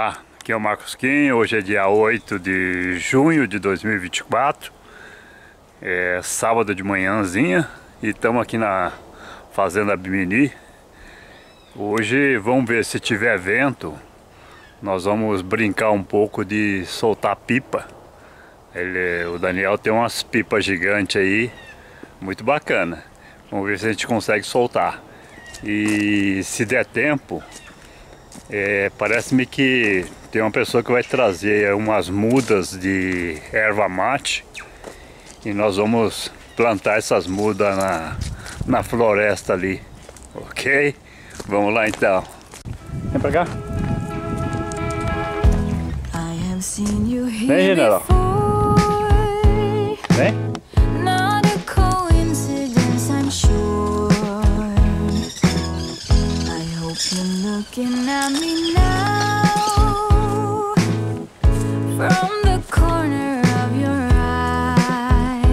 Olá, aqui é o Marcos Kim, hoje é dia 8 de junho de 2024, é sábado de manhãzinha e estamos aqui na fazenda Bimini. Hoje vamos ver se tiver vento, nós vamos brincar um pouco de soltar pipa. O Daniel tem umas pipas gigantes aí, muito bacana, vamos ver se a gente consegue soltar e se der tempo. Parece-me que tem uma pessoa que vai trazer umas mudas de erva mate e nós vamos plantar essas mudas na floresta ali, ok? Vamos lá então. Vem pra cá. Vem, general. Vem. Looking at me now from the corner of your eye.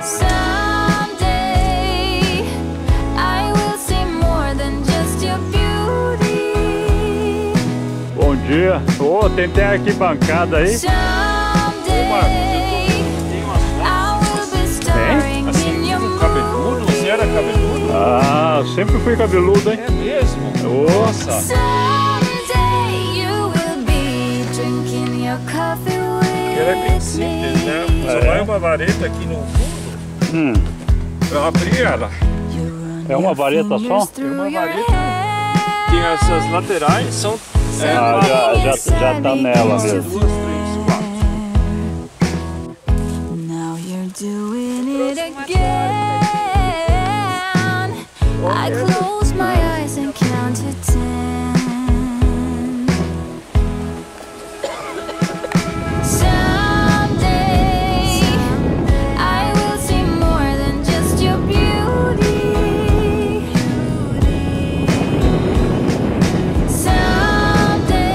Someday I will see more than just your beauty. Bom dia. Ô, tem terra aqui bancada aí. Ah, sempre fui cabeludo, hein? É mesmo? Nossa! Ela é bem simples, né? Só vai uma vareta aqui no fundo. Eu abri ela. É uma vareta só? É uma vareta. Tem essas laterais, são... já tá nela mesmo. 1, 2, 3, 4. Now you're doing it again. I close my eyes and count to 10. Someday I will see more than just your beauty. Someday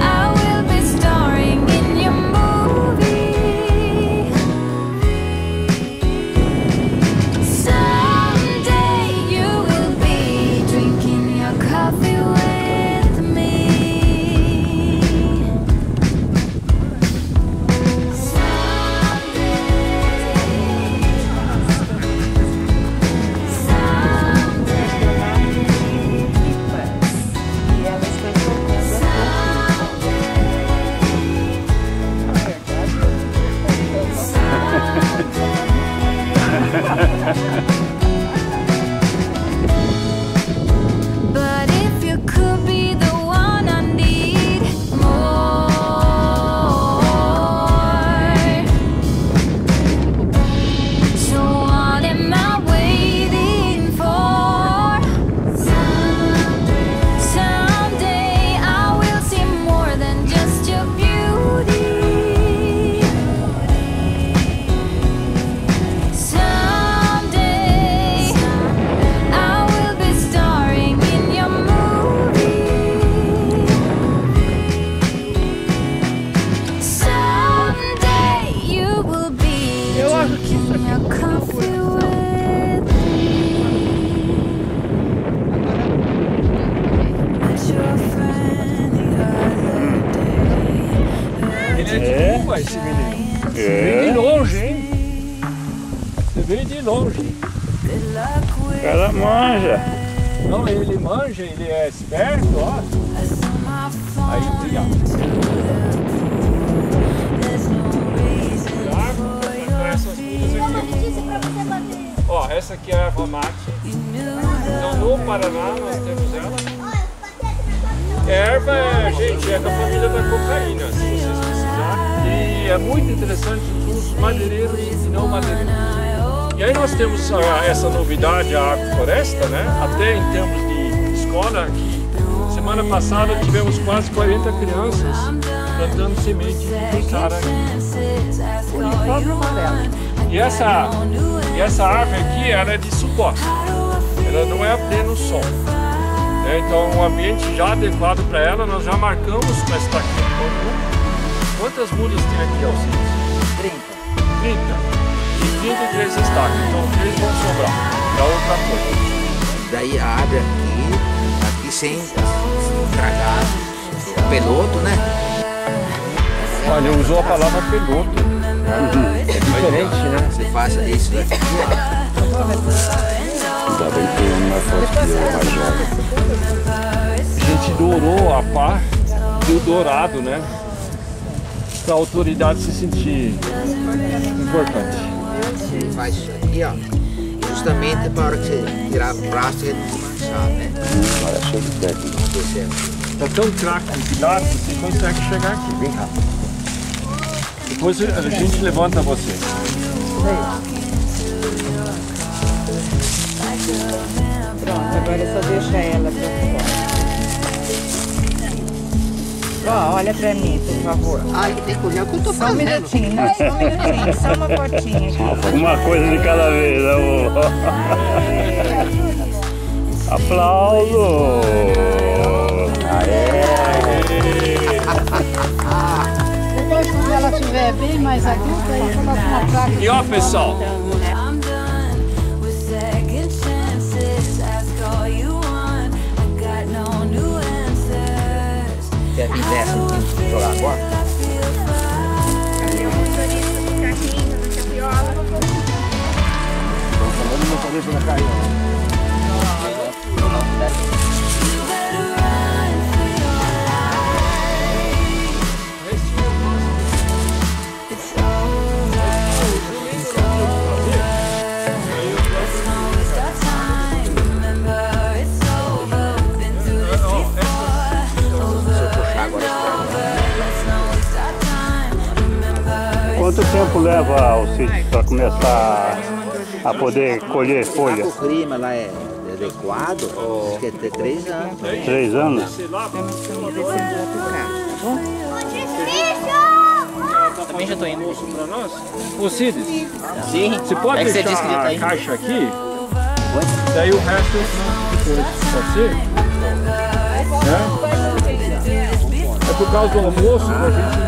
I will be starring in your movie. But if you could be the one I need more, so what am I waiting for? Someday I will see more than just your beauty. Você vê de longe, hein? Você vê de longe. O cara manja. Não, ele manja, ele é esperto, ó. Aí, obrigado. Ó, essa aqui é a erva mate. Então, no Paraná, nós temos ela. Erva, gente, é da família da cocaína, se vocês precisarem. E é muito interessante os madeireiros e não madeireiros. E aí nós temos essa novidade, a agrofloresta, né? Até em termos de escola, que semana passada tivemos quase 40 crianças plantando semente de sara aqui. E essa árvore aqui, ela é de suporte, ela não é apenas sol. Então, um ambiente já adequado para ela, nós já marcamos para estar aqui. Quantas mudas tem aqui, Alcine? 30. 30. E 33 estacas, então 3 vão sobrar para outra coisa. daí abre aqui sem estragar o peloto, né? Olha, usou a palavra peloto. É diferente, né? Você faça isso daqui, ó. Ainda bem que tem um mais forte que eu, mais jovem. A gente dourou a pá e o dourado, né? Pra autoridade se sentir importante. Você faz isso aqui, ó. Justamente para a hora que você tirar o braço e ele desmanchar, né? Olha, show de técnica. Tá tão craque de lado que você consegue chegar aqui bem rápido. Depois a gente levanta você. Pronto, agora é só deixar ela pra fora. Ó, olha pra mim, por favor. Ai, tem que olhar o que eu tô fazendo. Só um minutinho, só uma gotinha aqui. Uma coisa de cada vez, amor. Aplauso! Aê! Depois, quando ela estiver bem mais aqui, eu faço uma. E ó, pessoal! Quer vir dessa aqui jogar agora? Quanto tempo leva, Alcine, para começar a poder colher folha? O clima lá é adequado, acho que é 3 anos. 3 anos? Também já tô indo. Ô Cides, sim. Você pode deixar a caixa aqui, daí o resto depois, pode ser? É por causa do almoço pra gente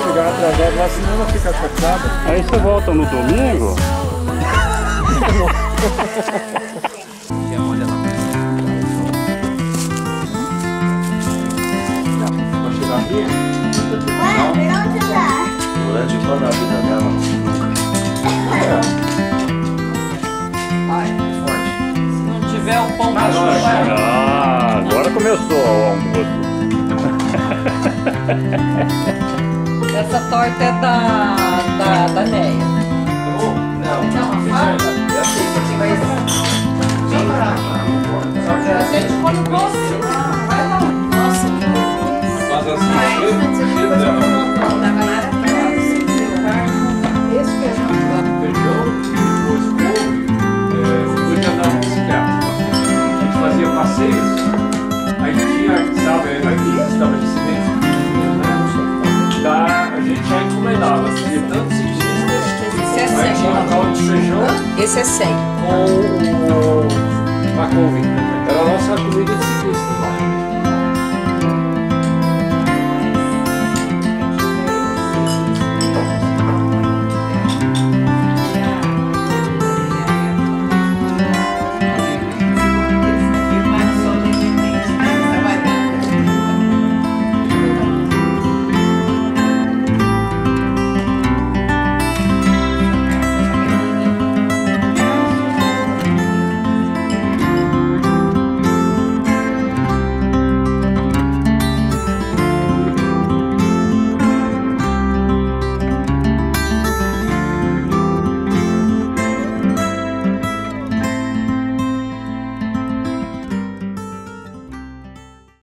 chegar atrasado lá, senão ela fica atrasada. Aí você volta no domingo? Olha lá. Pra chegar aqui? Durante toda a vida dela. Ai, forte. Se não tiver um pão pra chorar. Ah, agora começou o almoço. Essa torta é da Neia. Não, eu achei que você vai vir. A gente põe o doce. Vai lá. Nossa, que bom. Mas assim, eu não da galera pra você levar esse feijão de lá. Feijão, os dois já davam um cigarro. A gente fazia passeios. Aí estava eu aqui, estava de cimento. A gente já encomendava de tantos indígenas. Aí tinha um caldo de feijão. Esse é 100. Com a couve. Era a nossa comida de ciclista lá.